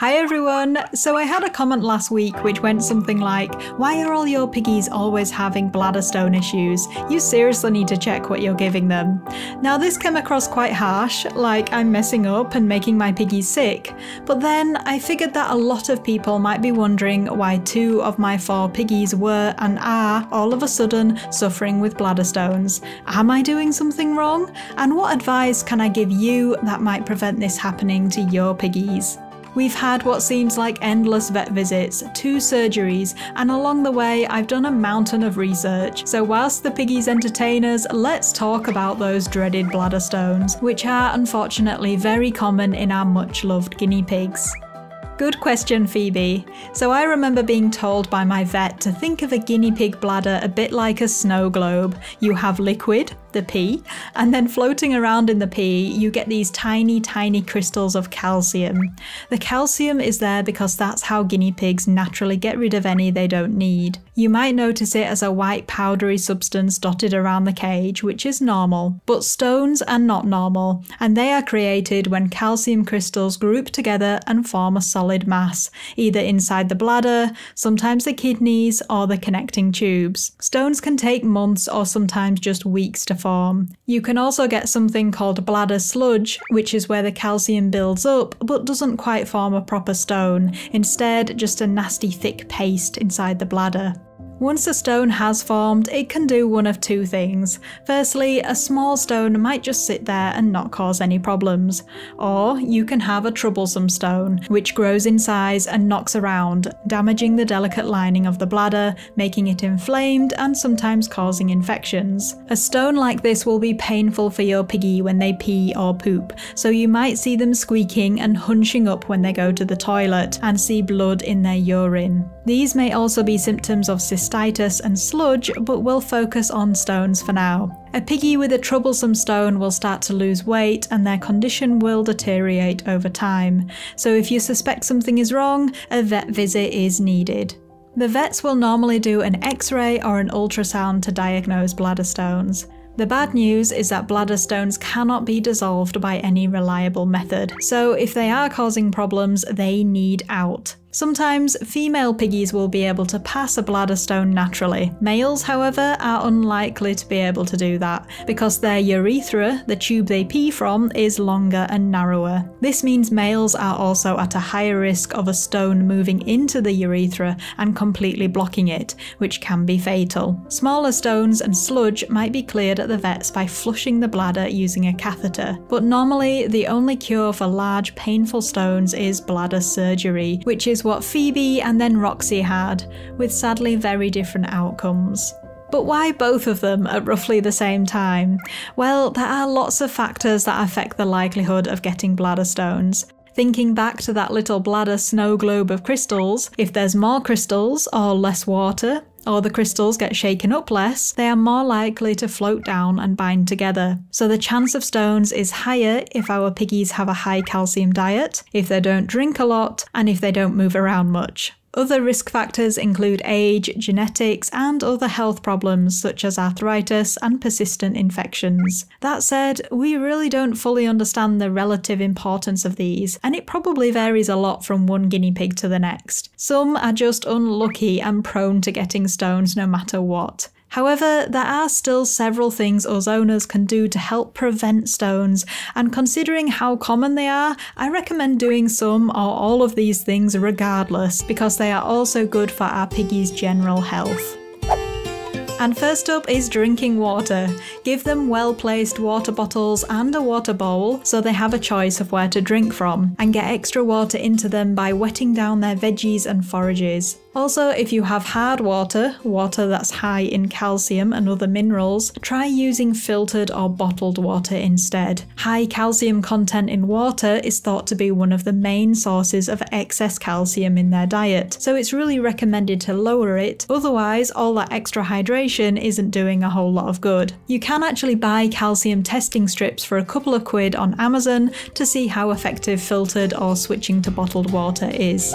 Hi everyone! So I had a comment last week which went something like, why are all your piggies always having bladder stone issues? You seriously need to check what you're giving them. Now this came across quite harsh, like I'm messing up and making my piggies sick, but then I figured that a lot of people might be wondering why 2 of my 4 piggies were and are all of a sudden suffering with bladder stones. Am I doing something wrong? And what advice can I give you that might prevent this happening to your piggies? We've had what seems like endless vet visits, 2 surgeries, and along the way I've done a mountain of research. So whilst the piggies entertain us, let's talk about those dreaded bladder stones, which are unfortunately very common in our much-loved guinea pigs. Good question, Phoebe. So I remember being told by my vet to think of a guinea pig bladder a bit like a snow globe. You have liquid, the pee, and then floating around in the pee, you get these tiny, tiny crystals of calcium. The calcium is there because that's how guinea pigs naturally get rid of any they don't need. You might notice it as a white powdery substance dotted around the cage, which is normal. But stones are not normal, and they are created when calcium crystals group together and form a solid mass, either inside the bladder, sometimes the kidneys, or the connecting tubes. Stones can take months or sometimes just weeks to form. You can also get something called bladder sludge, which is where the calcium builds up but doesn't quite form a proper stone, instead just a nasty thick paste inside the bladder. Once a stone has formed, it can do one of 2 things. Firstly, a small stone might just sit there and not cause any problems. Or you can have a troublesome stone, which grows in size and knocks around, damaging the delicate lining of the bladder, making it inflamed and sometimes causing infections. A stone like this will be painful for your piggy when they pee or poop, so you might see them squeaking and hunching up when they go to the toilet and see blood in their urine. These may also be symptoms of cystitis and sludge, but we'll focus on stones for now. A piggy with a troublesome stone will start to lose weight and their condition will deteriorate over time. So if you suspect something is wrong, a vet visit is needed. The vets will normally do an X-ray or an ultrasound to diagnose bladder stones. The bad news is that bladder stones cannot be dissolved by any reliable method, so if they are causing problems, they need out. Sometimes female piggies will be able to pass a bladder stone naturally. Males, however, are unlikely to be able to do that, because their urethra, the tube they pee from, is longer and narrower. This means males are also at a higher risk of a stone moving into the urethra and completely blocking it, which can be fatal. Smaller stones and sludge might be cleared at the vets by flushing the bladder using a catheter, but normally the only cure for large painful stones is bladder surgery, which is what Phoebe and then Roxy had, with sadly very different outcomes. But why both of them at roughly the same time? Well, there are lots of factors that affect the likelihood of getting bladder stones. Thinking back to that little bladder snow globe of crystals, if there's more crystals or less water, or the crystals get shaken up less, they are more likely to float down and bind together. So the chance of stones is higher if our piggies have a high calcium diet, if they don't drink a lot, and if they don't move around much. Other risk factors include age, genetics, and other health problems such as arthritis and persistent infections. That said, we really don't fully understand the relative importance of these, and it probably varies a lot from one guinea pig to the next. Some are just unlucky and prone to getting stones no matter what. However, there are still several things us owners can do to help prevent stones, and considering how common they are, I recommend doing some or all of these things regardless, because they are also good for our piggies' general health. And first up is drinking water. Give them well-placed water bottles and a water bowl so they have a choice of where to drink from, and get extra water into them by wetting down their veggies and forages. Also, if you have hard water, water that's high in calcium and other minerals, try using filtered or bottled water instead. High calcium content in water is thought to be one of the main sources of excess calcium in their diet, so it's really recommended to lower it, otherwise all that extra hydration isn't doing a whole lot of good. You can actually buy calcium testing strips for a couple of quid on Amazon to see how effective filtered or switching to bottled water is.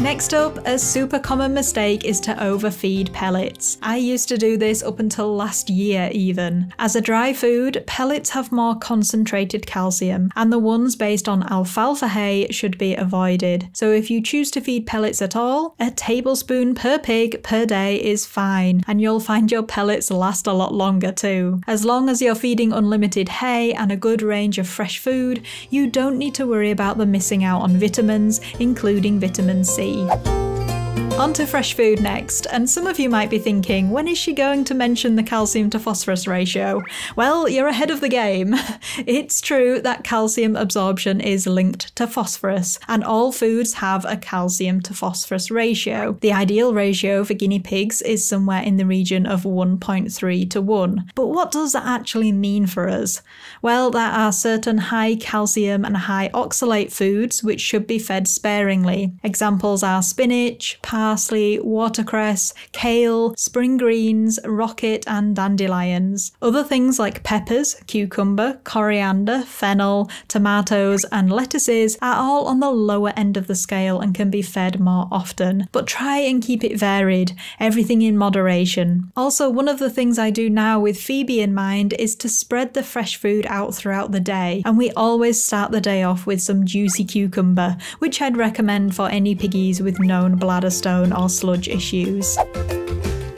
Next up, a super common mistake is to overfeed pellets. I used to do this up until last year even. As a dry food, pellets have more concentrated calcium, and the ones based on alfalfa hay should be avoided. So if you choose to feed pellets at all, a tablespoon per pig per day is fine, and you'll find your pellets last a lot longer too. As long as you're feeding unlimited hay and a good range of fresh food, you don't need to worry about the missing out on vitamins, including vitamin C. On to fresh food next, and some of you might be thinking, when is she going to mention the calcium to phosphorus ratio? Well, you're ahead of the game. It's true that calcium absorption is linked to phosphorus, and all foods have a calcium to phosphorus ratio. The ideal ratio for guinea pigs is somewhere in the region of 1.3 to 1. But what does that actually mean for us? Well, there are certain high calcium and high oxalate foods which should be fed sparingly. Examples are spinach, parsley, watercress, kale, spring greens, rocket and dandelions. Other things like peppers, cucumber, coriander, fennel, tomatoes and lettuces are all on the lower end of the scale and can be fed more often. But try and keep it varied, everything in moderation. Also, one of the things I do now with Phoebe in mind is to spread the fresh food out throughout the day, and we always start the day off with some juicy cucumber, which I'd recommend for any piggies with known bladder stone or sludge issues.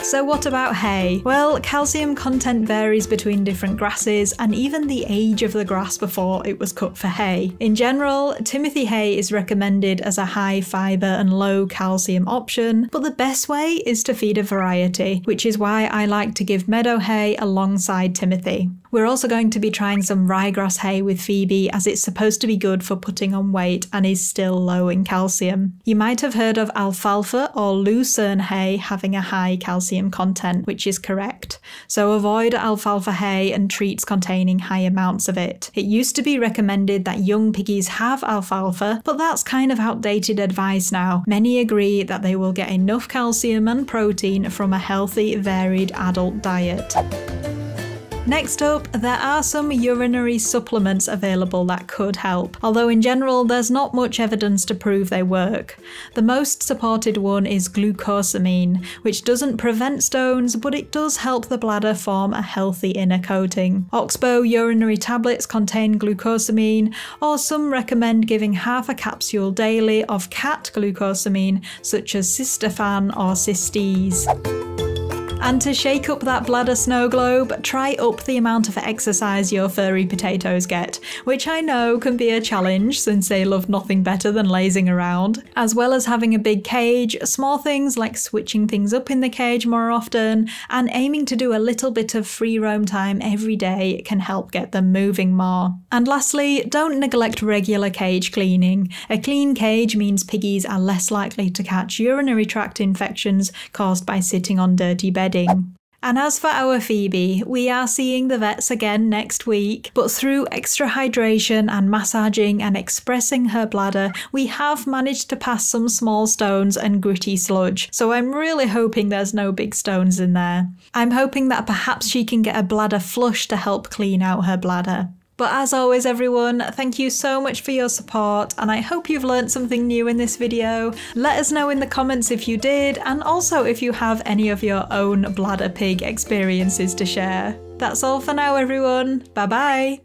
So what about hay? Well, calcium content varies between different grasses and even the age of the grass before it was cut for hay. In general, Timothy hay is recommended as a high fibre and low calcium option, but the best way is to feed a variety, which is why I like to give meadow hay alongside Timothy. We're also going to be trying some ryegrass hay with Phoebe, as it's supposed to be good for putting on weight and is still low in calcium. You might have heard of alfalfa or lucerne hay having a high calcium content, which is correct. So avoid alfalfa hay and treats containing high amounts of it. It used to be recommended that young piggies have alfalfa, but that's kind of outdated advice now. Many agree that they will get enough calcium and protein from a healthy, varied adult diet. Next up, there are some urinary supplements available that could help, although in general there's not much evidence to prove they work. The most supported one is glucosamine, which doesn't prevent stones, but it does help the bladder form a healthy inner coating. Oxbow urinary tablets contain glucosamine, or some recommend giving half a capsule daily of cat glucosamine, such as Cystaphan or Cystees. And to shake up that bladder snow globe, try up the amount of exercise your furry potatoes get, which I know can be a challenge since they love nothing better than lazing around. As well as having a big cage, small things like switching things up in the cage more often and aiming to do a little bit of free roam time every day can help get them moving more. And lastly, don't neglect regular cage cleaning. A clean cage means piggies are less likely to catch urinary tract infections caused by sitting on dirty beds. And as for our Phoebe, we are seeing the vets again next week, but through extra hydration and massaging and expressing her bladder, we have managed to pass some small stones and gritty sludge, so I'm really hoping there's no big stones in there. I'm hoping that perhaps she can get a bladder flush to help clean out her bladder. But as always everyone, thank you so much for your support, and I hope you've learned something new in this video. Let us know in the comments if you did, and also if you have any of your own bladder pig experiences to share. That's all for now everyone, bye bye!